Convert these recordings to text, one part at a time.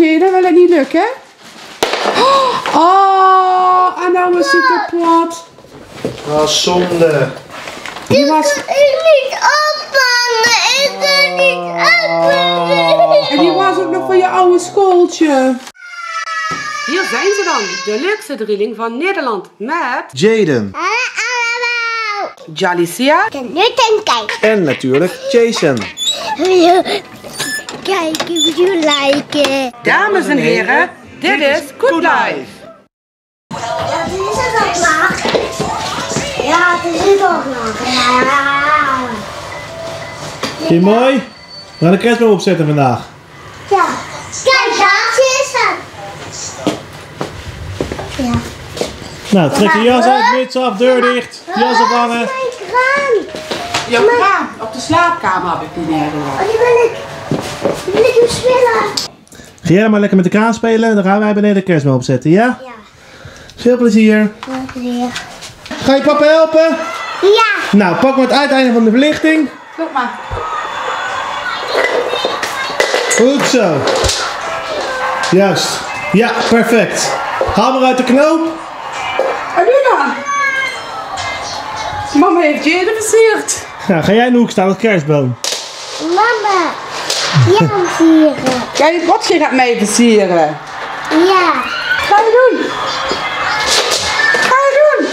Jayden, wil het niet lukken? Oh, en nou was hij kapot. Ah, zonde. Die was... Ik kan niet opvangen, ik kan niet opvangen. En die was ook nog van je oude schooltje. Hier zijn ze dan, de leukste drieling van Nederland met... Jayden. Djalychia. En natuurlijk Jayson. Kijk, if you like it. Dames en heren, dit is Koetlife. Ja, dit is het al klaar. Ja, dit is het al klaar. Vind je mooi? We gaan de kerstboom opzetten vandaag. Ja. Kijk, daar is het. Ja. Nou, trek je jas uit, muts af, deur dicht, jas ophangen. Jouw kraan op de slaapkamer heb ik die neergelegd. Oh, die wil ik hem spelen. Ga jij maar lekker met de kraan spelen, dan gaan wij beneden de kerstboom opzetten, ja? Ja. Veel plezier. Veel plezier. Ga je papa helpen? Ja. Nou, pak maar het uiteinde van de verlichting. Klopt maar. Goed zo. Juist. Ja, perfect. Haal maar uit de knoop. En nu dan? Mama heeft Jayden versierd. Nou, ga jij in de hoek staan als kerstboom. Mama, jij versieren. Jij botje gaat mee versieren. Ja. Ga je doen. Ga je doen.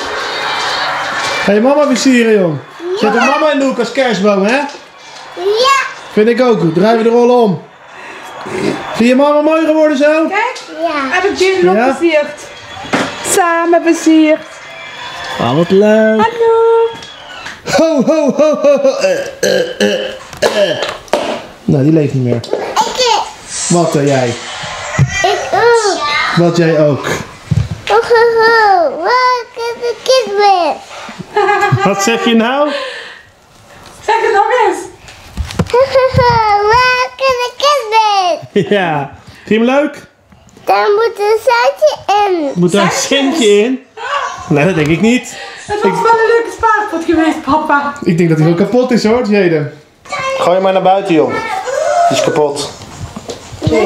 Ga je mama versieren, jong. Ja. Zet de mama in de hoek als kerstboom, hè? Ja. Vind ik ook goed. Draai je de rollen om. Vind je mama mooi geworden zo? Kijk. Ja. Heb ik Jayden nog versierd. Samen plezier. Oh, wat leuk. Hallo. Ho, ho, ho, ho. Nou, die leeft niet meer. Ik. Wat dan jij? Ik ook. Wat jij ook. Ho, ho, ho. Wat is de kidwit? Wat zeg je nou? Zeg het nog eens. Ho, ho, ho. Wat is de kidwit? Ja. Vind je hem leuk? Daar moet een zaadje in. Moet daar een centje in? Nee, dat denk ik niet. Het was wel een leuke spaarpot geweest, papa. Ik denk dat hij wel kapot is hoor, Jayden. Gooi maar naar buiten, jong. Die is kapot. Ja.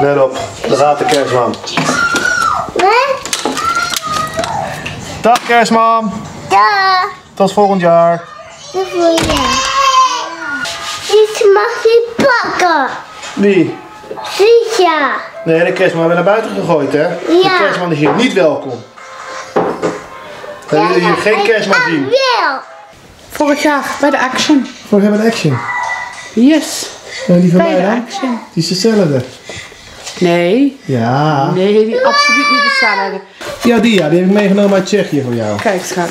Let op, daar gaat de kerstman. Wat? Dag kerstman. Dag. Tot volgend jaar. Tot volgend jaar. Dit mag je pakken. Wie? Sietja. Nee, de kerstman hebben we naar buiten gegooid, hè? Ja. De kerstman is hier niet welkom. Dan willen jullie geen kerstman zien. Vorig jaar bij de Action. Vorig jaar bij de Action? Yes. En die van bij mij dan? Action. Die is hetzelfde. Nee. Ja. Nee, die is absoluut niet hetzelfde. Ja, die heb ik meegenomen uit Tsjechië voor jou. Kijk, schat.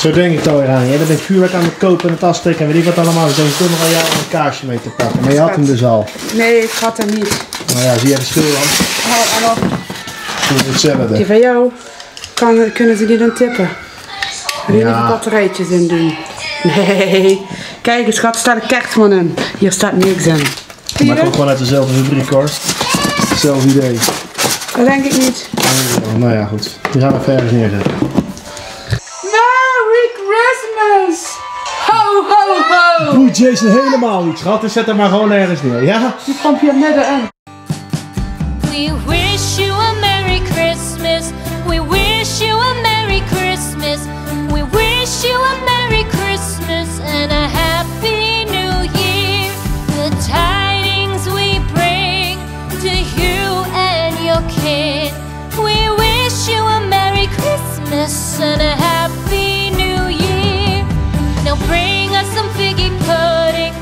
Zo denk ik alweer aan. Jij bent vuurwerk aan het kopen en het afsteken en weet ik wat allemaal. Dus denk ik toch nog aan jou om een kaarsje mee te pakken. Maar je had hem dus al. Nee, ik had hem niet. Nou ja, zie jij de schil dan? Oh, dat is hetzelfde. Die van jou kunnen ze die dan tippen. En hier even batterijtjes in doen. Nee. Kijk eens, schat, staat een kerstman in. Hier staat niks in. Je maakt ook gewoon uit dezelfde fabriek hoor. Hetzelfde idee. Dat denk ik niet. Nou ja, goed. Die gaan we even ergens neerzetten. Merry Christmas! Ho, ho, ho! Doe Jayson helemaal niet, schat. Dus zet hem maar gewoon ergens neer, ja? Die komt hier net in. We wish you a Merry Christmas. We wish you a Merry Christmas. We wish you a Merry Christmas and a Happy New Year. The tidings we bring to you and your kid. We wish you a Merry Christmas and a Happy New Year. Now bring us some figgy pudding.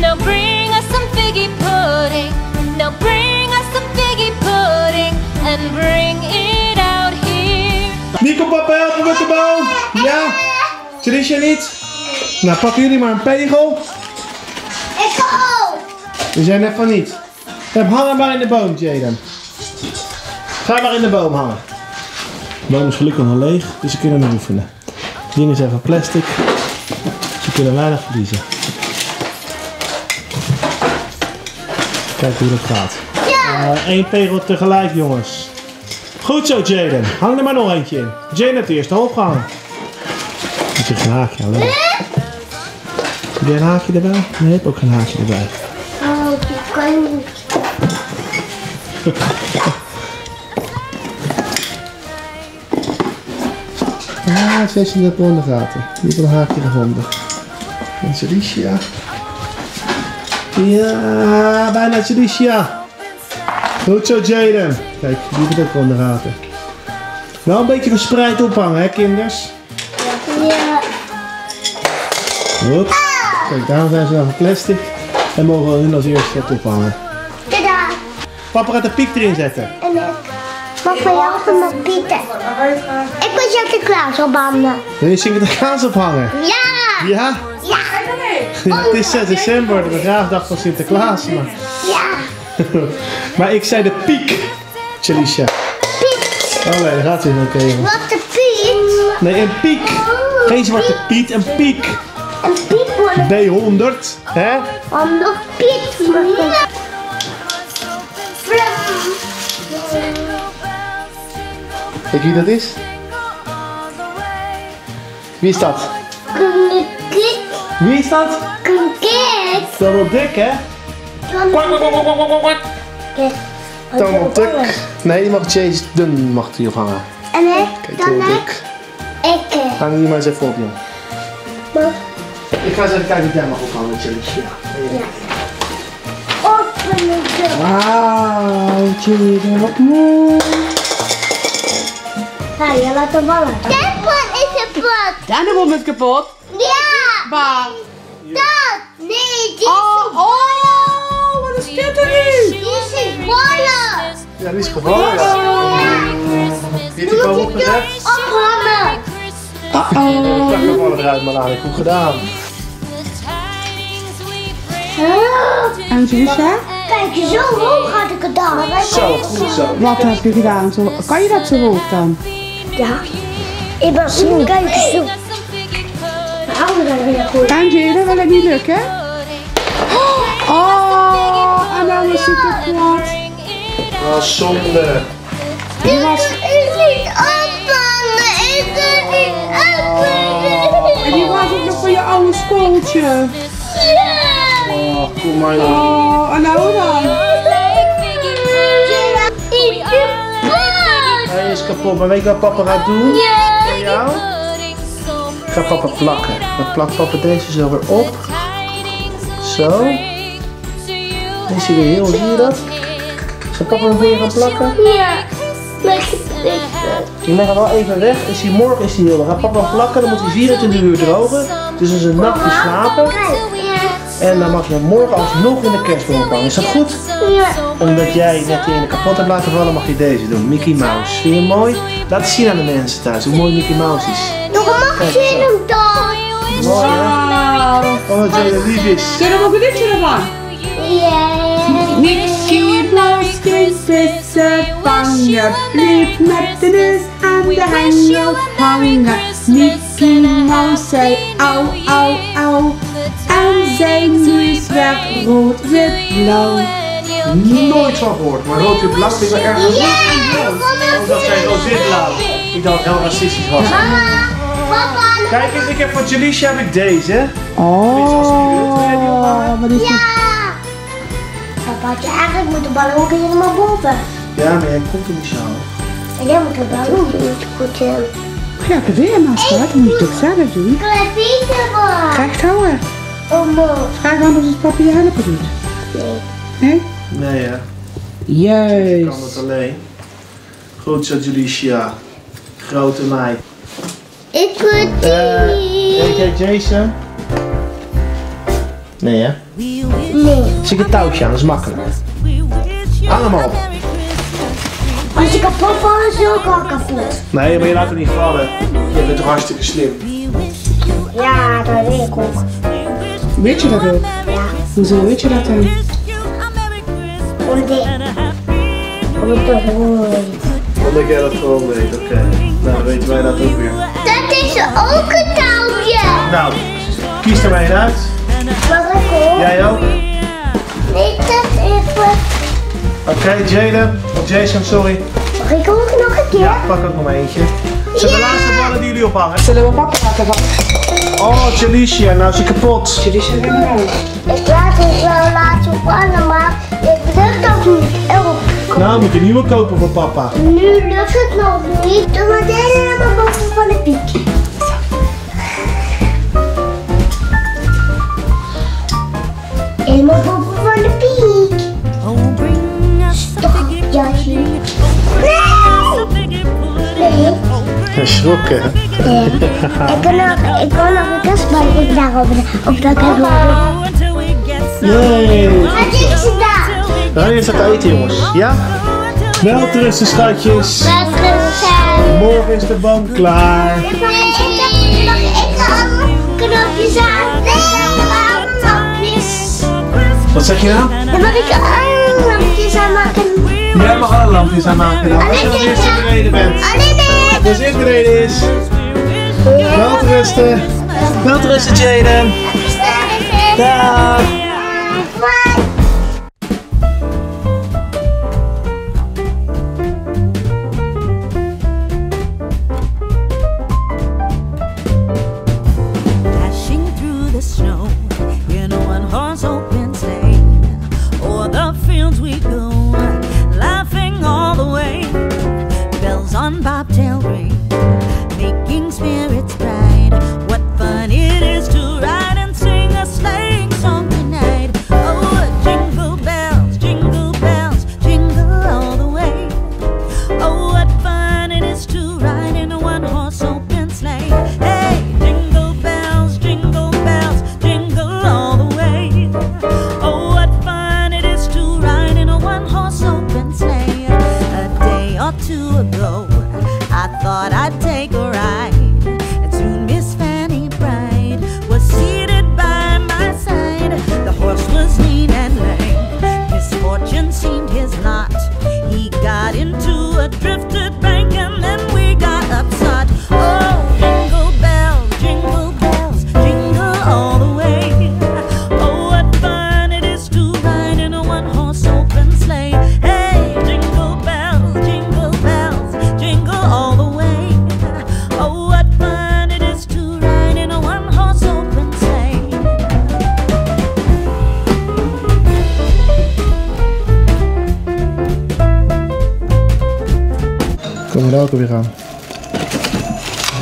Now bring us some figgy pudding. Now bring us some figgy pudding and bring it out here. Nico, papa, helpen met de boom. Ja? Trisha niet? Nou, pakken jullie maar een pegel. Ik ga ook. We zijn net van niet. Hang hem maar in de boom, Jayden. Ga maar in de boom hangen. De boom is gelukkig nog leeg, dus ze kunnen hem oefenen. Het ding is even plastic. Ze kunnen weinig verliezen. Kijken hoe dat gaat. Ja. Eén pegel tegelijk, jongens. Goed zo, Jayden. Hang er maar nog eentje in. Jayden heeft de eerste hoop gehangen. Is er geen haakje alleen? Heb jij een haakje erbij? Nee, ik heb ook geen haakje erbij. Oh, die kan niet. Ah, Jayson heeft wel in de gaten. Die heeft een haakje gevonden. En Djalychia. Ja, bijna Djalychia. Goed zo, Jayden. Kijk, die heeft ook wel in de gaten. Wel een beetje verspreid ophangen, hè, kinders? Ja. Goed. Kijk, daarom zijn ze dan van plastic. En mogen we hun als eerste het ophangen. Tada! Papa gaat de piek erin zetten. En ik. Papa, helpen met pieten. Ik ben Sinterklaas ophangen. Wil je Sinterklaas ophangen? Ja! Ja? Ja! Het is 6 december, de begraafdag van Sinterklaas. Maar... ja! Maar ik zei de piek, Djalychia. Piek! Oh nee, daar gaat hij nog even. Zwarte Piet! Nee, een piek! Geen Zwarte Piet, een piek! Een piek wordt B100, hè? 100 piek wordt het. Weet je wie dat is? Wie is dat? Klik. Wie is dat? Klik. Donald Duck, hè? Donald Duck. Nee, die mag Jayden mag die ophangen. En ik? Dan ik? Ik. Hang hier maar eens even op, joh. Ik ga eens even kijken of jij mag ophangen met Djalychia. Ja. Open het deur. Wauw, Jayden, wat mooi. Ja, je laat de ballen. Dit pot is kapot. Deine pot is kapot? Ja. Maar. Dat. Nee, die is gevallen. Oh, wat is dit er nu? Die is gevallen. Ja, die is gevallen. Dit is gewoon opgezet. Ophangen. Uh-oh. Pak de ballen eruit, maar laat ik goed gedaan. En Djalychia? Kijk, zo hoog had ik het dan. Zo, goed zo. Wat heb je gedaan? Kan je dat zo hoog dan? Ja, ik was een kijkje zoek. We houden daar weer goed. En Jayden, wil het niet lukken? Oh, en dan is het kapot. Oh, zonde. Dit was... is niet ophangen, ik kan niet ophangen. En die was ook nog voor je oude schooltje. Ja. Oh, kom maar dan. Oh, en nou dan? Hij is kapot, maar weet je wat papa gaat doen? Ja. Jou? Ik ga papa plakken. Dan plakt papa deze zo weer op. Zo. Deze weer heel, zie je dat? Zal papa hem weer gaan plakken? Ja. Die gaat wel even weg. Is hij morgen is hij heel. Dan gaat papa plakken, dan moet hij 24 uur drogen. Dus dat is een nachtje slapen. En dan mag je morgen alsnog in de kerstboom hangen. Is dat goed? Ja. Omdat jij net die ene kapot hebt laten vallen, mag je deze doen. Mickey Mouse. Vind je mooi? Laat het zien aan de mensen thuis hoe mooi Mickey Mouse is. Nog mag je hem dan. Mooi hè? Oh, wat jij er lief is. Kunnen we ook een liedje ervan? Ja. Mickey Mouse, kruisvissen vangen. Blijf met de neus aan de hengel hangen. Mickey Mouse zei au, au, au. En zijn neus werd rood, wit, blauw. Nooit van gehoord, maar rood, wit, blauw is wel erg goed. Ja, omdat zij rood, wit, blauw. Ik dacht heel racistisch was. Mama, papa. Kijk eens, ik heb van Djalychia heb ik deze. Oh, wat is dit? Ja. Papa, had je eigenlijk moet de ballen ook helemaal boven. Ja, maar jij komt er niet zo. En jij moet de ballen ook niet goed in. Ja, probeer maar, schat. Dan moet je het zelf doen. Ik wil het beter worden. Recht houden. Vraag anders als papa je helpen doet. Nee. Nee, hè? Juist. Ik kan het alleen. Goed zo, Djalychia. Grote meid. Ik wil die. Weet jij Jayson? Nee, hè? Nee. Zit een touwtje aan, dat is makkelijk. Allemaal. Als je kapot valt, is je ook al kapot. Nee, maar je laat het niet vallen. Je bent hartstikke slim. Ja, dat weet ik ook. Weet je dat ook? Ja. Hoezo weet je dat dan? Omdat jij dat gewoon weet, oké. Nou, dan weten wij dat ook weer. Dat is ook een touwtje! Nou, kies er maar één uit. Wat ook? Jij ook? Nee, dat even. Oké, Jayden. Of Jayson, sorry. Mag ik ook nog een keer? Ja, pak ook nog maar eentje. Zijn de laatste ballen die jullie ophangen? Zullen we papa laten vallen? Oh, Djalychia, nou is hij kapot. Djalychia, ik laat het wel laten vallen, maar ik lukt ook niet op. Nou, moet je een nieuwe kopen voor papa. Nu lukt het nog niet. Doe maar deze helemaal boven van de piek. Helemaal boven van de piek. Stop, Jayson. Nee! Nee. Geschrokken. Nee. Ik kan nog een kastbal op daarover. Op dat hebben. Jee! Wat is het daar? Nou, je staat te eten, jongens. Ja? Welterusten, schatjes. Welterusten. Morgen is de boom klaar. Nee. Ik heb allemaal knopjes aan. Nee, allemaal knopjes. Wat zeg je nou? Dan mag ik alle lampjes aanmaken. Jij mag alle lampjes aanmaken. Als je nog eerst in de reden bent. Alleen dus in de reden is. Welterusten. Welterusten, Jayden. Daag. Komen we daar ook weer aan.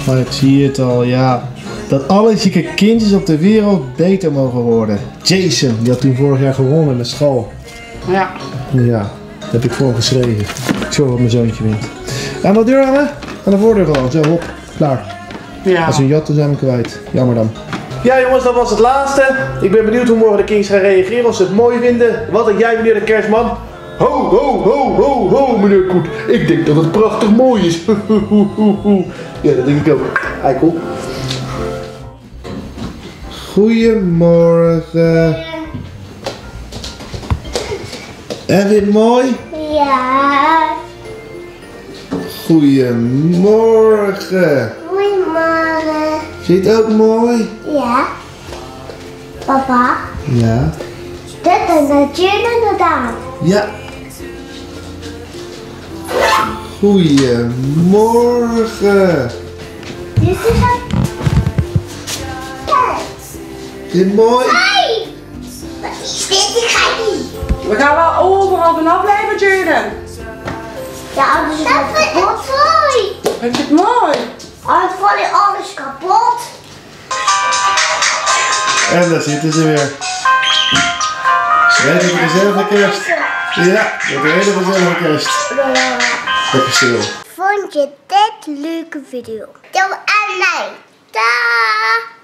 Maar ik zie het al, ja. Dat alle zieke kindjes op de wereld beter mogen worden. Jayson, die had toen vorig jaar gewonnen met school. Ja. Ja, dat heb ik voor geschreven. Ik zorg dat mijn zoontje wint. Aan de deur hangen? Aan de voordeur gewoon. Zo, hop. Klaar. Ja. Als we jatten zijn we kwijt. Jammer dan. Ja jongens, dat was het laatste. Ik ben benieuwd hoe morgen de kindjes gaan reageren. Of ze het mooi vinden. Wat denk jij, meneer de kerstman? Ho, ho, ho, ho, ho, meneer Koet. Ik denk dat het prachtig mooi is. Ja, dat denk ik ook. Eikel. Goedemorgen. Heb je het mooi? Ja. Goedemorgen. Goedemorgen. Vind je het ook mooi? Ja. Papa? Ja. Dit is een tune inderdaad. Ja. Goedemorgen. Dit is een... Is dit mooi? Hoi! Wat is dit? Ik ga niet. We gaan wel overal vanaf blijven, Jayden. Ja, anders is het kapot. Vind je het mooi? Anders valt je alles kapot. En daar zitten ze weer. Schrijf een gezellige kerst. Ja, dat is een hele gezellige kerst. Lekker stil. Vond je dit leuke video? Doe aan mij. Daag!